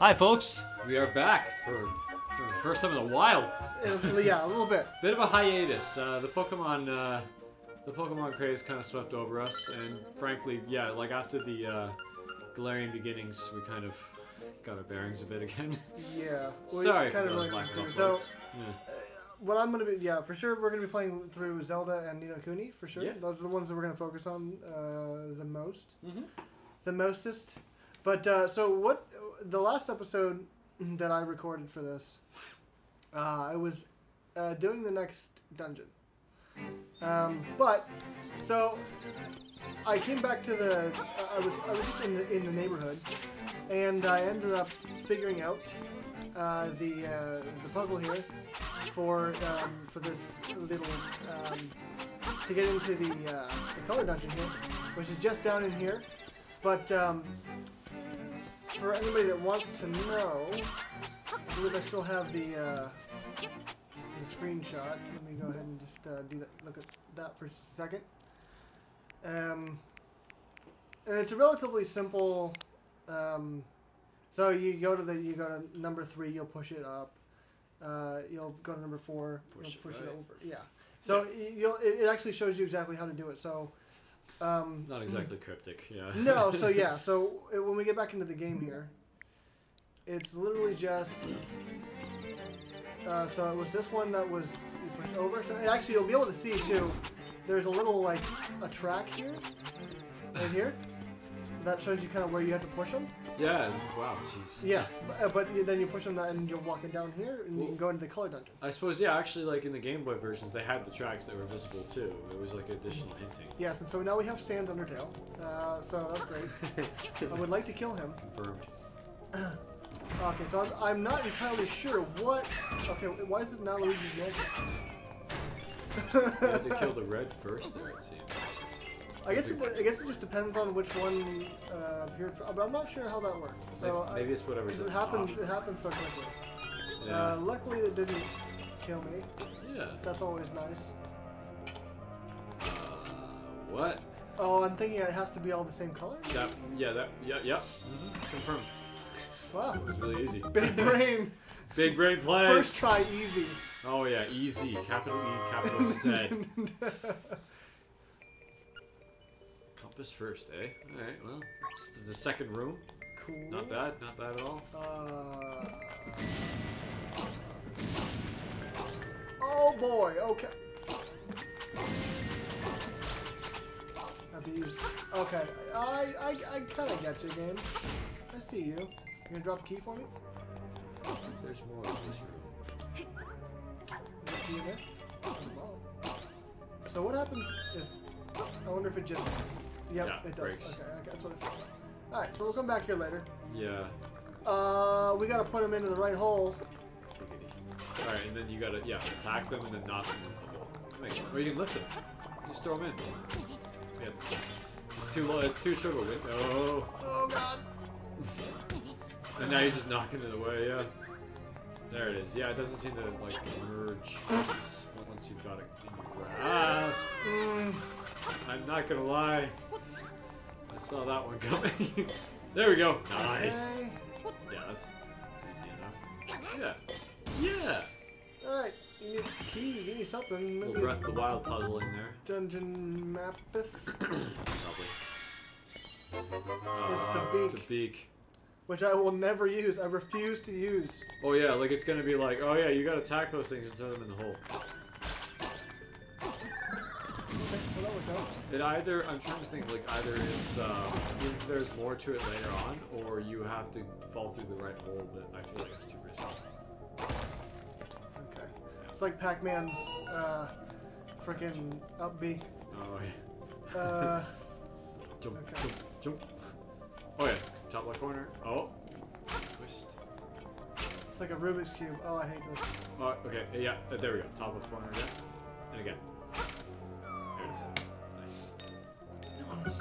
Hi, folks. We are back for the first time in a while. Yeah, a little bit. Bit of a hiatus. The Pokemon craze kind of swept over us, and frankly, yeah, like after the Galarian Beginnings, we kind of got our bearings a bit again. Yeah. Well, sorry for those lack of uploads. So, yeah. What I'm gonna be, yeah, for sure, we're gonna be playing through Zelda and Ni no Kuni for sure. Yeah. Those are the ones that we're gonna focus on the most. Mm-hmm. The mostest. But so what? The last episode that I recorded for this, I was doing the next dungeon. But so I came back to the. I was just in the neighborhood, and I ended up figuring out the puzzle here for this little to get into the color dungeon here, which is just down in here. But for anybody that wants to know, I believe I still have the screenshot. Let me go ahead and just do that. Look at that for a second. And it's a relatively simple. So you go to number 3, you'll push it up. You'll go to number 4, you'll push it over. Yeah. So yeah. It actually shows you exactly how to do it. So. Not exactly cryptic, yeah. No, so yeah, so when we get back into the game here, it's literally just, so it was this one that was, you pushed over, so actually you'll be able to see too, there's a little, like, a track here, right here, that shows you kind of where you have to push them. Yeah, wow, jeez. Yeah, but then you push them and you're walking down here, and well, you can go into the color dungeon. I suppose, yeah, actually, like, in the Game Boy versions, they had the tracks that were visible, too. It was, like, additional hinting. Yes, and so now we have Sans Undertale, so that's great. I would like to kill him. Confirmed. Okay, so I'm not entirely sure what... Okay, why is this not Luigi's Mansion? You had to kill the red first, though, it seems. I guess it just depends on which one appeared, but I'm not sure how that worked. So maybe it's whatever. It happens. It happens so quickly. Yeah. Luckily, it didn't kill me. Yeah. That's always nice. What? Oh, I'm thinking it has to be all the same color. That, yeah. That. Yeah. Yeah. Mm-hmm. Confirmed. Wow. It was really easy. Big brain. Big brain play. First try, easy. Oh yeah, easy. Capital E, capital Z. First, eh? All right. Well, it's the second room. Cool. Not bad. Not bad at all. Oh boy. Okay. Okay. I kind of get you, game. I see you. You gonna drop a key for me? There's more in this room. Is there a key in there? Oh. So what happens if? I wonder if it just. Yep, yeah, it does. Breaks. Okay, that's what it feels like. Alright, so we'll come back here later. Yeah. We gotta put them into the right hole. Alright, and then you gotta, yeah, attack them and then not them. Or you can lift them. Just throw them in. Yeah. It's too low, it's too short of a window. Oh. Oh god! And now you're just knocking it away, yeah. There it is. Yeah, it doesn't seem to, like, merge once you've got it in your grasp. I'm not gonna lie. I saw that one coming. There we go. Nice. Okay. Yeah, that's easy enough. Yeah. Yeah. All right. You need a key. You need something. Maybe. Little Breath of the Wild puzzle in there. Dungeon Mappus. Probably. It's the beak. It's a beak. Which I will never use. I refuse to use. Oh yeah, like it's gonna be like, oh yeah, you gotta attack those things and throw them in the hole. It either, I'm trying to think, like either it's, there's more to it later on, or you have to fall through the right hole, but I feel like it's too risky. Okay. Yeah. It's like Pac-Man's, frickin' up B. Oh, yeah. Jump, okay. Jump, jump. Oh, yeah. Top left corner. Oh. Twist. It's like a Rubik's Cube. Oh, I hate this. Oh, okay. Yeah, there we go. Top left corner again. And again. Not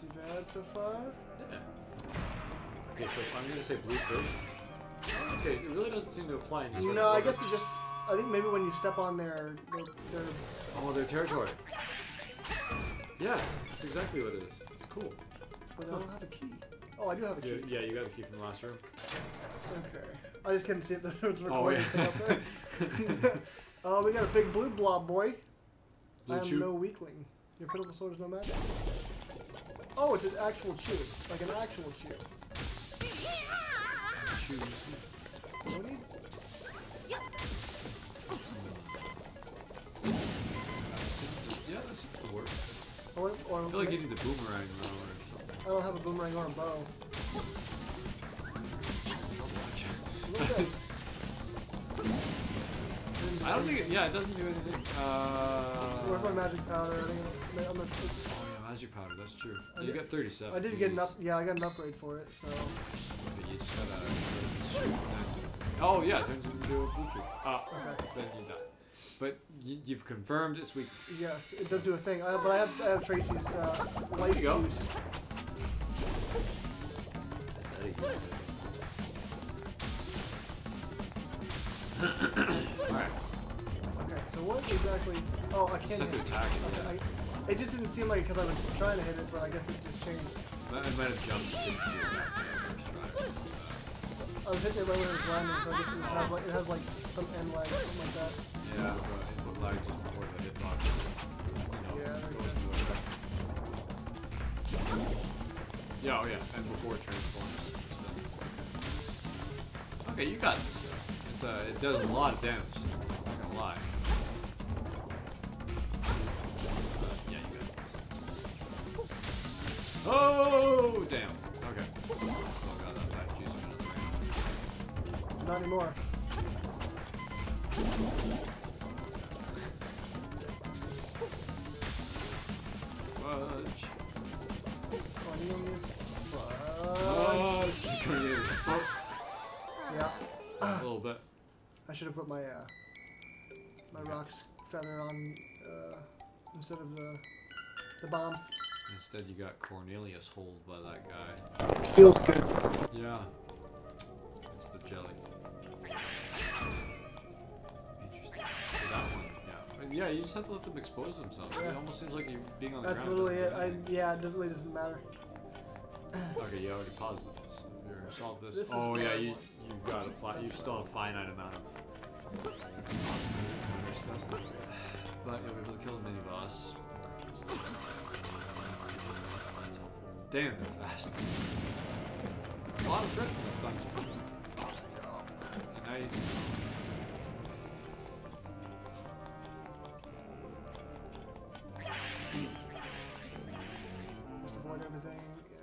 too bad so far. Yeah. Okay, so I'm gonna say blue first. Okay, it really doesn't seem to apply in these. No, I guess you just. I think maybe when you step on their territory. Yeah, that's exactly what it is. It's cool. But I don't have a key. Oh, I do have a key. Yeah, you got a key from the last room. Okay. I just couldn't see if there was a recording thing up there. Oh, we got a big blue blob, boy. Blue I am no weakling. Your pitiful sword is no magic. Oh, it's an actual chew. Like an actual chew. No need. Yeah, that seems to work. I feel like you need a boomerang now or something. I don't have a boomerang or a bow. I don't think it, yeah, it doesn't do anything. Where's my magic powder? Oh yeah, magic powder, that's true. You got 37. I did get an upgrade, yeah, I got an upgrade for it, so. But you just gotta shoot that. Oh yeah, it turns into a blue tree. Ah, okay. Then you die. But you've confirmed it's weak. Yes, it does do a thing. But I have Tracy's life juice. Alright. Okay, so what exactly... Oh, I can't... Set to attack. Okay, yeah. It just didn't seem like it because I was trying to hit it, but I guess it just changed. I might have jumped. I was hitting it right when it was landing, so I guess it has like some end lag or something like that. Yeah, input lag just before the hitbox. You know, goes to effect. Yeah, oh yeah, and before it transforms. So. Okay, you got this. It does a lot of damage, I'm not gonna lie. Yeah, you got this. Oh, damn. Okay. Oh god, that bad juice went out of the way. Not anymore. Fudge. Fudge. Yeah. A little bit. I should have put my my rock's feather on instead of the bombs. Instead, you got Cornelius holed by that guy. Feels good. Yeah, it's the jelly. Interesting. So that one, yeah. And yeah, you just have to let them expose themselves. Yeah. It almost seems like you're being on the ground. That's literally it. Yeah, it definitely doesn't matter. Okay, you already paused this. You solved this. Oh yeah, you've got you still have a finite amount of stuff, but you'll be able to kill the mini boss. Damn, they're fast. A lot of threats in this dungeon. And now you. Just avoid everything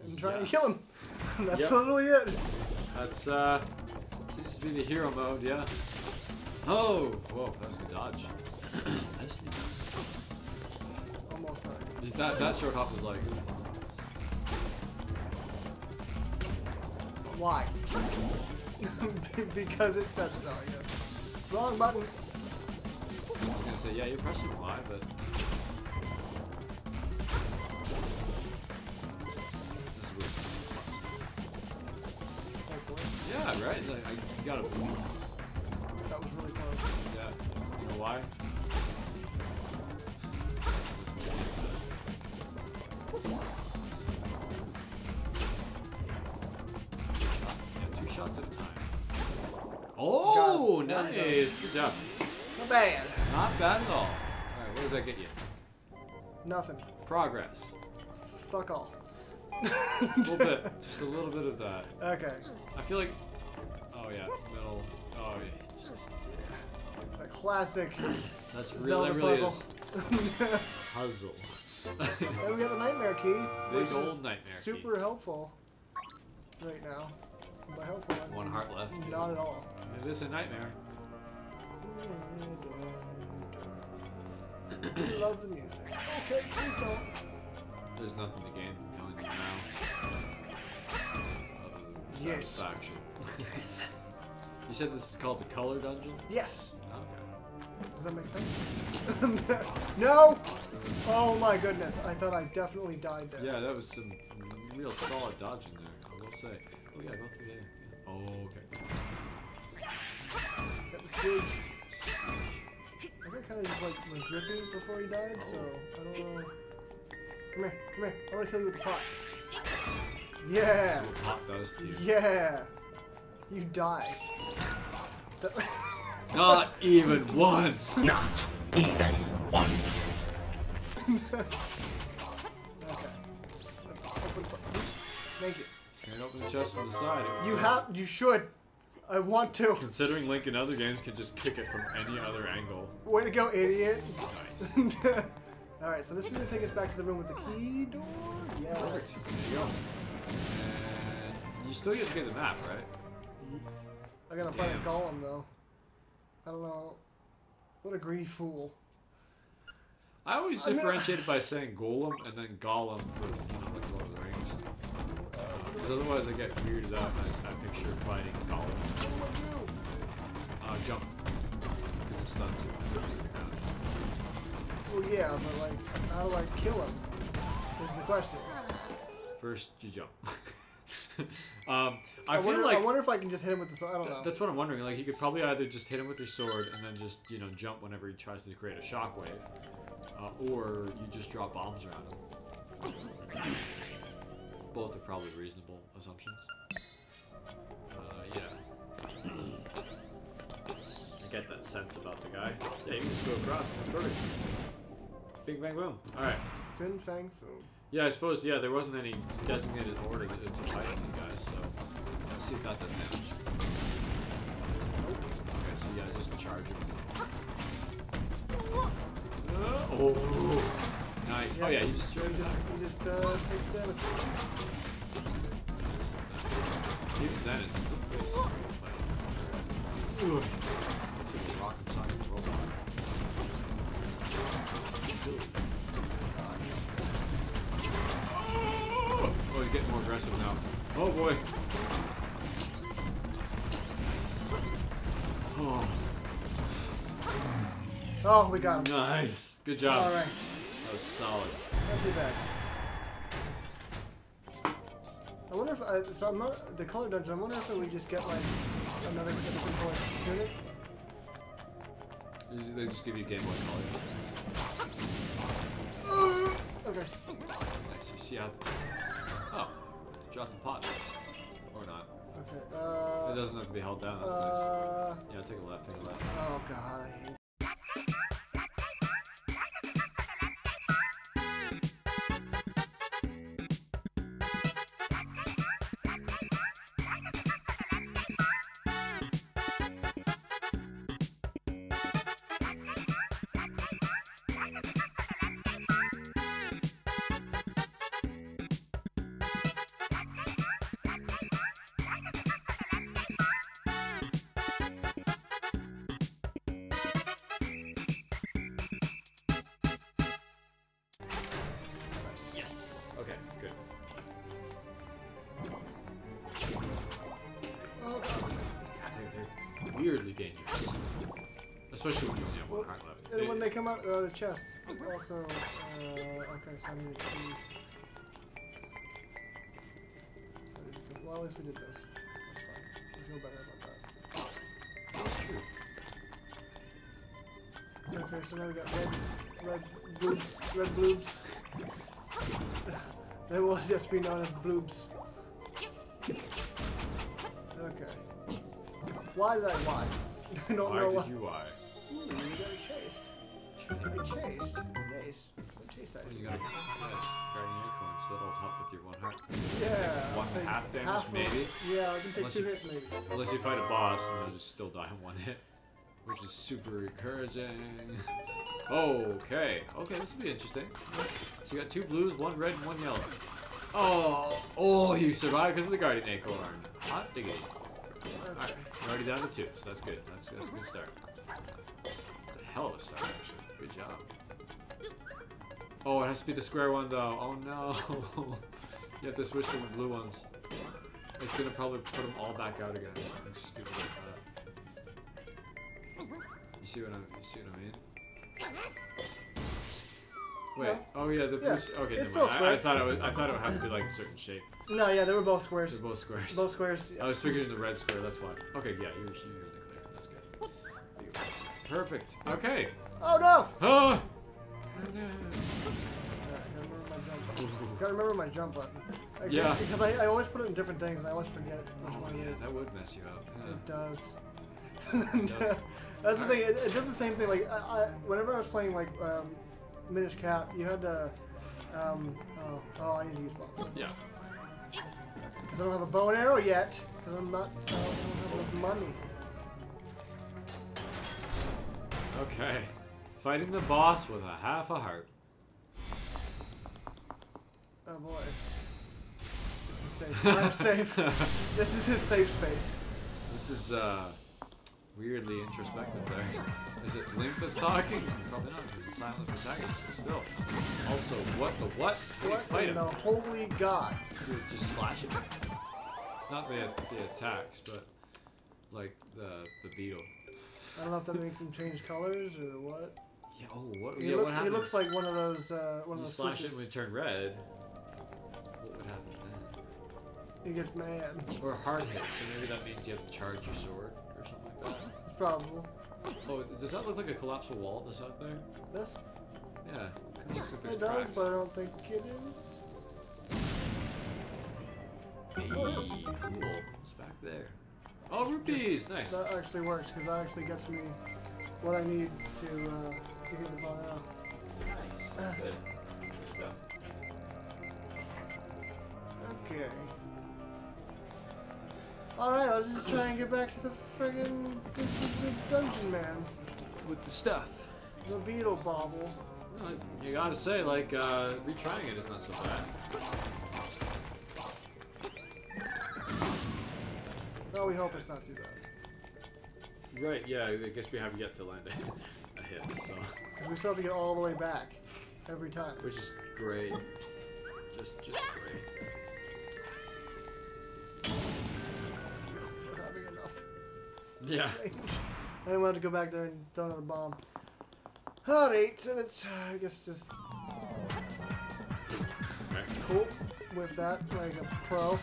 and try to kill him. That's totally it. That's seems to be the hero mode, yeah. Oh! Whoa, that was a dodge. Almost died. That short hop was like... Why? Because it said so, yes. Wrong button! I was gonna say, yeah, you're pressing Y, but... Yeah, right? Like, you gotta move. That was really close. Yeah. You know why? Yeah, 2 shots at a time. Oh, nice! Good job. Not bad. Not bad at all. Alright, what does that get you? Nothing. Progress. Fuck all. A little bit. Just a little bit of that. Okay. I feel like... Oh yeah, middle... Oh yeah. Just, yeah. The classic. That's really, really is puzzle. And we have a nightmare key. Big old nightmare super key. Super helpful right now. By helpful, I mean, 1 heart left. Not at all. It is a nightmare. I love the music. Okay, please don't. There's nothing to gain from killing them now. Other than satisfaction. Yes. You said this is called the Color Dungeon? Yes. Okay. Does that make sense? No! Oh my goodness. I thought I definitely died there. Yeah, that was some real solid dodging there, I will say. Oh yeah, go through there. Oh, okay. That was huge. I got kind of just like was dripping before he died, so I don't know. Come here, come here. I'm gonna kill you with the pot. Yeah. That's what pop does to you. Yeah. You die. Not even once. Not even once. Okay. Open. Thank you. Can't open the chest from the side. You have. You should. I want to. Considering Link in other games can just kick it from any other angle. Way to go, idiot. Nice. Alright, so this is going to take us back to the room with the key door? Yeah. There you go. And you still get to get the map, right? I gotta find a golem, though. I don't know. What a greedy fool. I always differentiate it by saying golem and then golem for, you know, like Lord of the Rings. Because otherwise I get weirded out and I picture fighting golem. Jump. Because it stuns you. Well, yeah, but like, how do I kill him? Is the question. First, you jump. I wonder if I can just hit him with the sword. I don't know. That's what I'm wondering. Like, you could probably either just hit him with your sword and then just, you know, jump whenever he tries to create a shockwave, or you just drop bombs around him. Both are probably reasonable assumptions. Yeah. Get that sense about the guy. Yeah, you can just go across. That's perfect. Bing, bang, boom. Alright. Fin, fang, foom. Yeah, I suppose, yeah, there wasn't any designated order to fight these guys, so let's see if that does damage. Okay, so yeah, just charge him. Oh! Nice. Yeah, oh yeah, you just straight down. You just, take damage. Even then, it's still pretty scary fight. Oh, he's getting more aggressive now. Oh boy. Nice. Oh. Oh, we got him. Nice. Good job. All right. That was solid. Not too bad. I wonder if so I'm not the color dungeon. I wonder if we just get like another color. They just give you Game Boy Color. Okay. Nice. You see how? Oh, drop the pot. Or not. Okay. It doesn't have to be held down. That's nice. Yeah, take a left. Take a left. Oh god, I hate. Especially when you only have one heart left. And when they come out of the chest, also, okay, so I need to see. Well, at least we did this. That's fine. There's no better about that. Okay, so now we got red bloobs. They will just be known as bloobs. Okay. Why did I lie? I don't know why. Did you lie? I chased. Nice. I chased that. You got a guardian unicorn, so that'll help with your one heart. Yeah. One half damage, maybe? Yeah, I can take two hits, maybe. Unless you fight a boss and then just still die in one hit. Which is super encouraging. Okay. Okay, this will be interesting. So you got two blues, one red, and one yellow. Oh! Oh, you survived because of the guardian acorn. Hot diggity. Alright, you're already down to two, so that's good. That's a good start. That's a hell of a start, actually. Good job. Oh, it has to be the square one, though. Oh, no. You have to switch to the blue ones. It's going to probably put them all back out again. Something stupid like that. You see what I mean? Wait. Oh yeah, the blue. Yeah. Okay, never mind. I thought it would have to be like a certain shape. No, yeah, they were both squares. They were both squares. Both squares. Yeah. I was figuring the red square. That's why. Okay, yeah, you're in the clear. That's good. Perfect. Okay. Oh no. Huh. Oh, no. Gotta remember my jump button. Again, yeah. Because I always put it in different things and I always forget which one it is. That would mess you up. Yeah. It does. It does. That's the thing. It does the same thing. Like whenever I was playing like Minish Cap, you had to. Oh, I need to use bow. Yeah. Because I don't have a bow and arrow yet. Because I'm not. I don't have enough money. Okay. Fighting the boss with a half a heart. Oh boy. This is safe. I'm safe. This is his safe space. This is weirdly introspective there. Is it Limpus talking? Probably not, because it's silent protagonist, but still. Also, what the what? What fight him. The holy god. You would just slash him. Not the attacks, but like the beetle. I don't know if that makes him change colors or what. Yeah. Oh, what? He, yeah, looks, what he looks like one of those. One you of those slash switches. It when it turned red. What would happen then? He gets mad. Or hard hit. So maybe that means you have to charge your sword or something like that. It's probable. Oh, does that look like a collapsible wall that's out there? This? Yeah. It looks like it does, cracks. But I don't think it is. Hey, cool. It's back there. Oh, rupees! Nice. That actually works, because that actually gets me what I need to get the ball out. Nice. Good. Okay. Alright, I was just trying to get back to the friggin' the dungeon man. With the stuff. The beetle bobble. Well, you gotta say, like, retrying it is not so bad. Well, we hope it's not too bad. Right, yeah, I guess we haven't yet to land a hit, so... Because we still have to get all the way back, every time. Which is great. Just great. For having enough. Yeah. I didn't want to go back there and throw another bomb. Alright, and it's, I guess, just... Okay. Cool. With that, like a pro.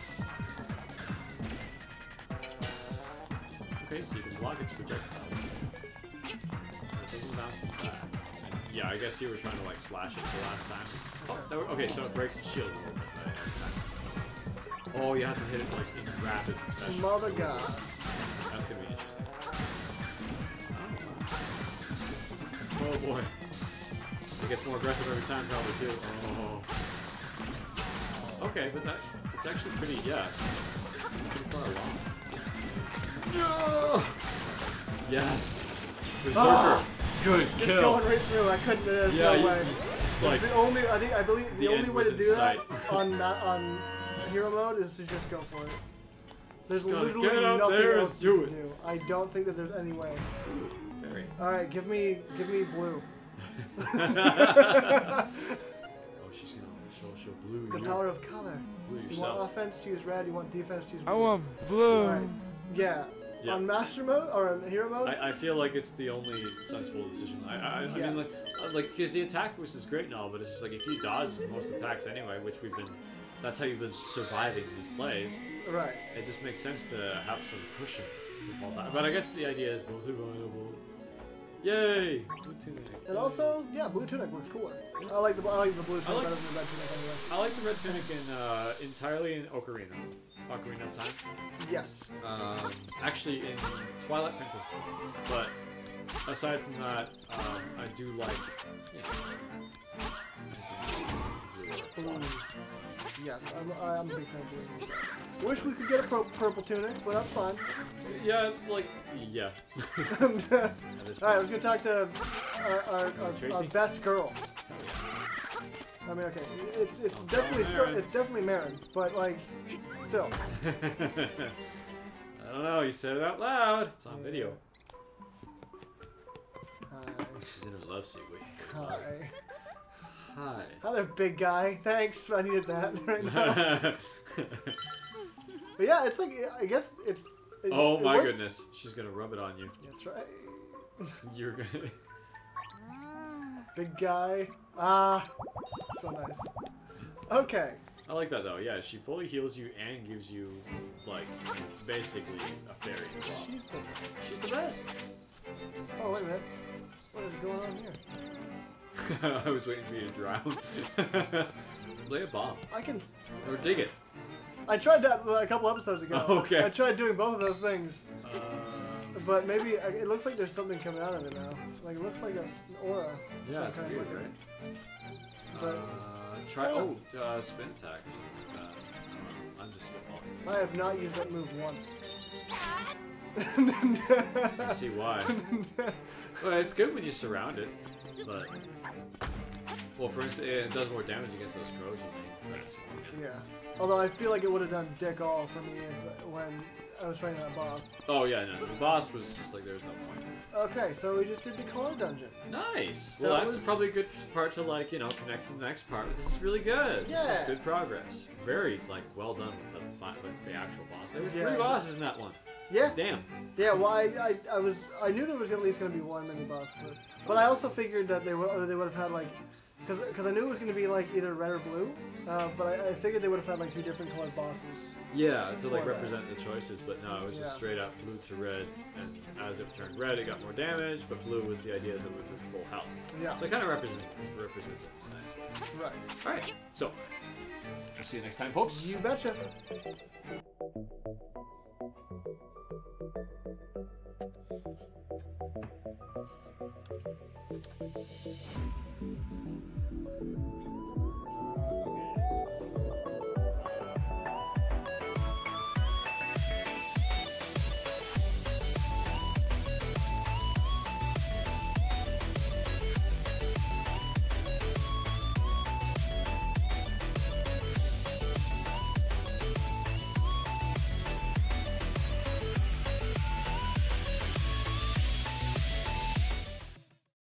Okay, so you can block its projectiles. It doesn't bounce back. Yeah, I guess you were trying to like slash it the last time. Oh, that okay, so it breaks its shield a little bit. Oh, you have to hit it like in rapid succession. Mother god. That's gonna be interesting. Oh boy. It gets more aggressive every time, probably too. Oh. Okay, but it's actually pretty, yeah. Pretty far along. No! Yes! Berserker! Ah, good kill! Just going right through, I couldn't, there's yeah, no way. Like the only, I believe the only way to do that on hero mode is to just go for it. There's literally nothing else you can do. I don't think that there's any way. Alright, give me blue. Oh, she's gonna show blue. The power of color. Blue you want offense, choose red. You want defense, choose blue. I want blue! Right. Yeah. Yep. On master mode or on hero mode? I feel like it's the only sensible decision. I mean, like, because the attack boost is great and all, but it's just like if you dodge most attacks anyway, which we've been, that's how you've been surviving these plays. Right. It just makes sense to have some cushion. But I guess the idea is both are vulnerable. Yay! Blue tunic. And also, yeah, blue tunic looks cooler. Yeah. I like the blue tunic better than the red tunic anyway. I like the red tunic in entirely in Ocarina. Ocarina of Time? Yes. Actually, in Twilight Princess. But aside from that, I do like. Yeah. Yes, I'm a big fan of it. Wish we could get a purple tunic, but that's fine. Yeah, like, yeah. And, all right, I was gonna talk to our best girl. I mean, okay, it's definitely still, it's definitely Marin, but like, still. I don't know. You said it out loud. It's on video. Hi. She's in her love seat. Hi. Hi. Hi there, big guy. Thanks. I needed that right now. But yeah, it's like I guess it's. Oh my goodness, she's gonna rub it on you. That's right. You're gonna. Big guy. Ah, so nice. Okay. I like that though. Yeah, she fully heals you and gives you, like, basically a fairy drop. She's the best. Oh wait a minute. What is going on here? I was waiting for you to drown. Lay a bomb. I can. Or dig it. I tried that a couple episodes ago. Oh, okay. I tried doing both of those things. But maybe it looks like there's something coming out of it now. Like it looks like an aura. Yeah, it's weird, right? But try spin attack or something like that. I'm just spitballing. I have not used that move once. I see why. Well, it's good when you surround it, but well, for instance, it does more damage against those crows. Yeah. Although I feel like it would have done dick all for me when I was fighting that boss. Oh yeah, no, the boss was just like there was no point. Okay, so we just did the Color Dungeon. Nice. Well, that's probably a good part to like connect to the next part. This is really good. Yeah. This is good progress. Very like well done with the actual boss. There were three bosses in that one. Yeah. Damn. Yeah. Well, I knew there was at least going to be one mini boss, but I also figured that they would have had like. Because I knew it was going to be like either red or blue, but I figured they would have had like two different colored bosses. Yeah, to like represent the choices, but no, it was just straight up blue to red, and as it turned red, it got more damage, but blue was the idea that it would be full health. Yeah. So it kind of represents it. Nice. Right. All right. So, we'll see you next time, folks. You betcha.